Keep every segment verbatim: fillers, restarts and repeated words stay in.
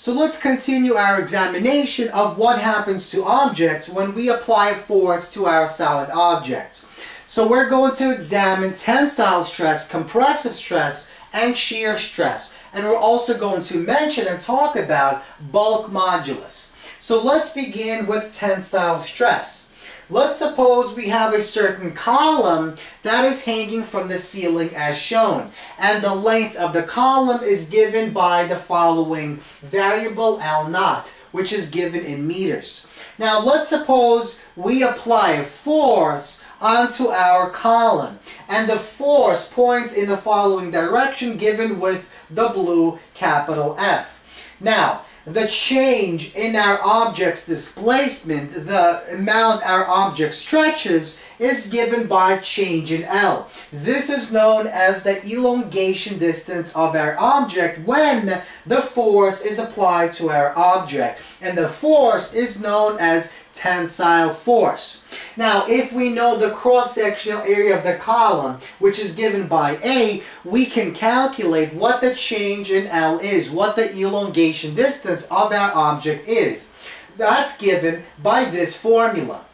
So let's continue our examination of what happens to objects when we apply force to our solid object. So we're going to examine tensile stress, compressive stress, and shear stress. And we're also going to mention and talk about bulk modulus. So let's begin with tensile stress. Let's suppose we have a certain column that is hanging from the ceiling as shown, and the length of the column is given by the following variable L naught, which is given in meters. Now let's suppose we apply a force onto our column, and the force points in the following direction given with the blue capital F. Now, the change in our object's displacement, the amount our object stretches, is given by change in L. This is known as the elongation distance of our object when the force is applied to our object. And the force is known as tensile force. Now, if we know the cross-sectional area of the column, which is given by A, we can calculate what the change in L is, what the elongation distance of our object is. That's given by this formula.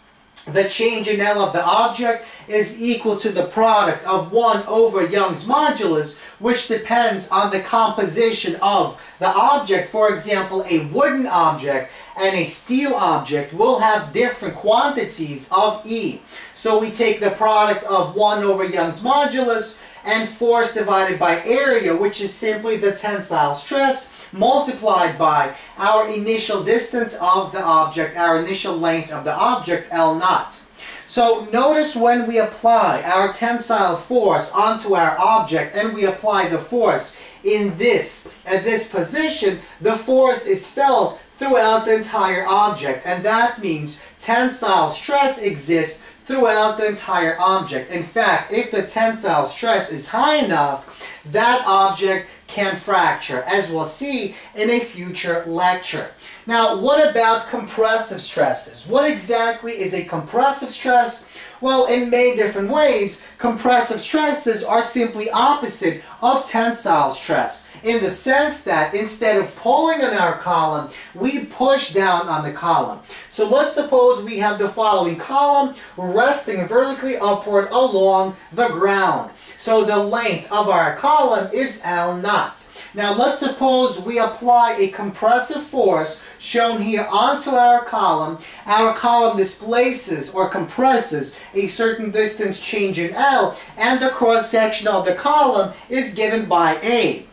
The change in L of the object is equal to the product of one over Young's modulus, which depends on the composition of the object. For example, a wooden object and a steel object will have different quantities of E. So we take the product of one over Young's modulus and force divided by area, which is simply the tensile stress, multiplied by our initial distance of the object, our initial length of the object, L naught. So notice when we apply our tensile force onto our object and we apply the force in this, at this position, the force is felt throughout the entire object, and that means tensile stress exists throughout the entire object. In fact, if the tensile stress is high enough, that object can fracture, as we'll see in a future lecture. Now, what about compressive stresses? What exactly is a compressive stress? Well, in many different ways, compressive stresses are simply opposite of tensile stress, in the sense that instead of pulling on our column, we push down on the column. So let's suppose we have the following column resting vertically upward along the ground. So the length of our column is L naught. Now let's suppose we apply a compressive force shown here onto our column. Our column displaces or compresses a certain distance change in L, and the cross section of the column is given by A.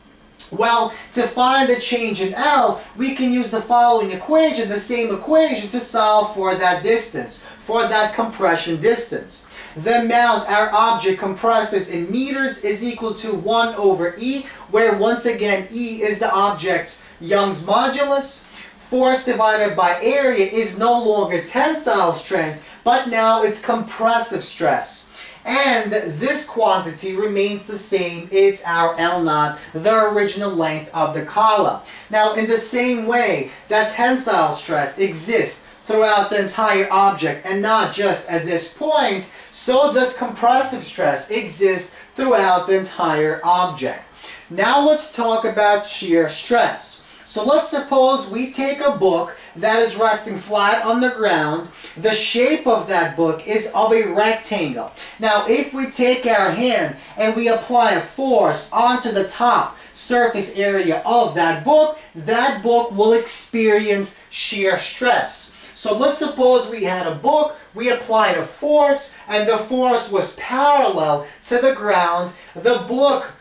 Well, to find the change in L, we can use the following equation, the same equation, to solve for that distance, for that compression distance. The amount our object compresses in meters is equal to one over E, where once again E is the object's Young's modulus. Force divided by area is no longer tensile strength, but now it's compressive stress. And this quantity remains the same, it's our L naught, the original length of the column. Now, in the same way that tensile stress exists throughout the entire object and not just at this point, so does compressive stress exist throughout the entire object. Now let's talk about shear stress. So let's suppose we take a book that is resting flat on the ground. The shape of that book is of a rectangle. Now, if we take our hand and we apply a force onto the top surface area of that book, that book will experience shear stress. So let's suppose we had a book, we applied a force, and the force was parallel to the ground. The book,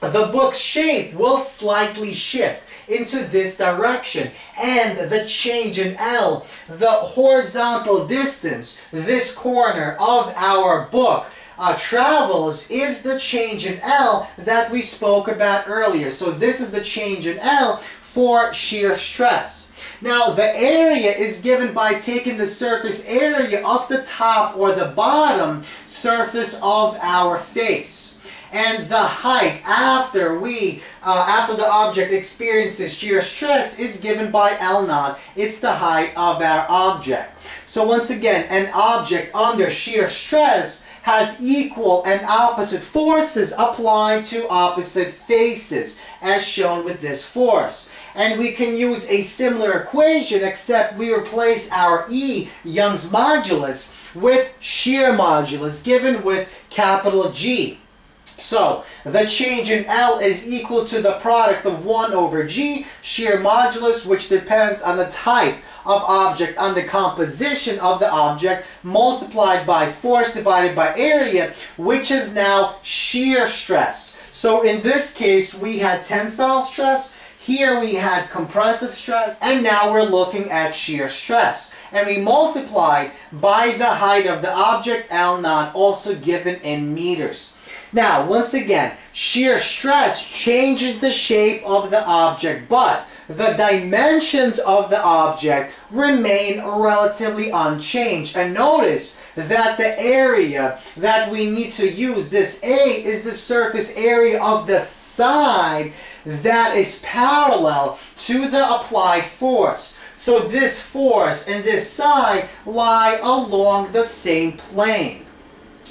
the book's shape will slightly shift into this direction, and the change in L, the horizontal distance this corner of our book Uh, travels, is the change in L that we spoke about earlier. So this is the change in L for shear stress. Now, the area is given by taking the surface area of the top or the bottom surface of our face. And the height after we, uh, after the object experiences shear stress is given by L naught. It's the height of our object. So once again, an object under shear stress has equal and opposite forces applied to opposite faces, as shown with this force. And we can use a similar equation, except we replace our E, Young's modulus, with shear modulus, given with capital G. So, the change in L is equal to the product of one over G, shear modulus, which depends on the type of object, on the composition of the object, multiplied by force divided by area, which is now shear stress. So, in this case, we had tensile stress. Here we had compressive stress, and now we're looking at shear stress. And we multiplied by the height of the object, L naught, also given in meters. Now, once again, shear stress changes the shape of the object, but the dimensions of the object remain relatively unchanged. And notice that the area that we need to use, this A, is the surface area of the side that is parallel to the applied force. So this force and this side lie along the same plane.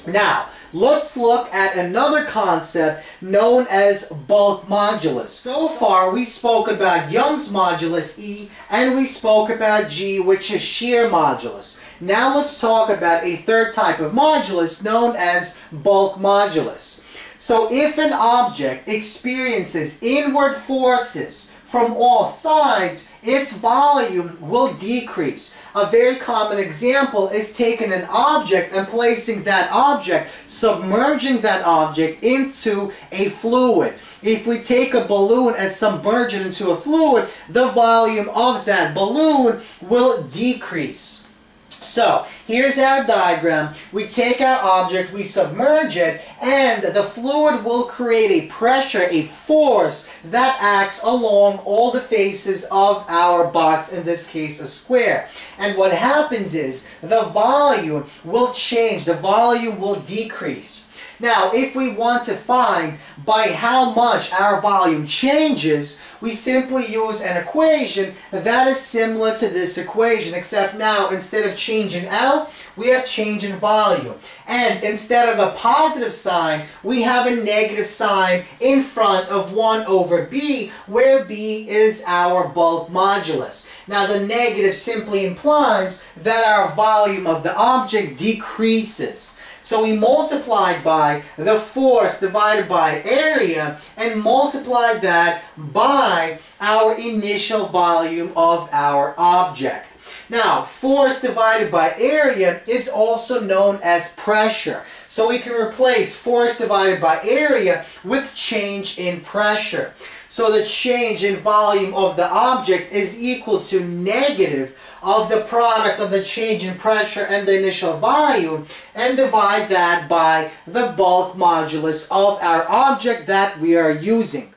Now, let's look at another concept known as bulk modulus. So far, we spoke about Young's modulus, E, and we spoke about G, which is shear modulus. Now let's talk about a third type of modulus known as bulk modulus. So if an object experiences inward forces from all sides, its volume will decrease. A very common example is taking an object and placing that object, submerging that object into a fluid. If we take a balloon and submerge it into a fluid, the volume of that balloon will decrease. So, here's our diagram. We take our object, we submerge it, and the fluid will create a pressure, a force, that acts along all the faces of our box, in this case a square. And what happens is, the volume will change, the volume will decrease. Now, if we want to find by how much our volume changes, we simply use an equation that is similar to this equation, except now instead of change in L, we have change in volume. And instead of a positive sign, we have a negative sign in front of one over B, where B is our bulk modulus. Now, the negative simply implies that our volume of the object decreases. So we multiplied by the force divided by area and multiplied that by our initial volume of our object. Now, force divided by area is also known as pressure. So we can replace force divided by area with change in pressure. So the change in volume of the object is equal to negative of the product of the change in pressure and the initial volume, and divide that by the bulk modulus of our object that we are using.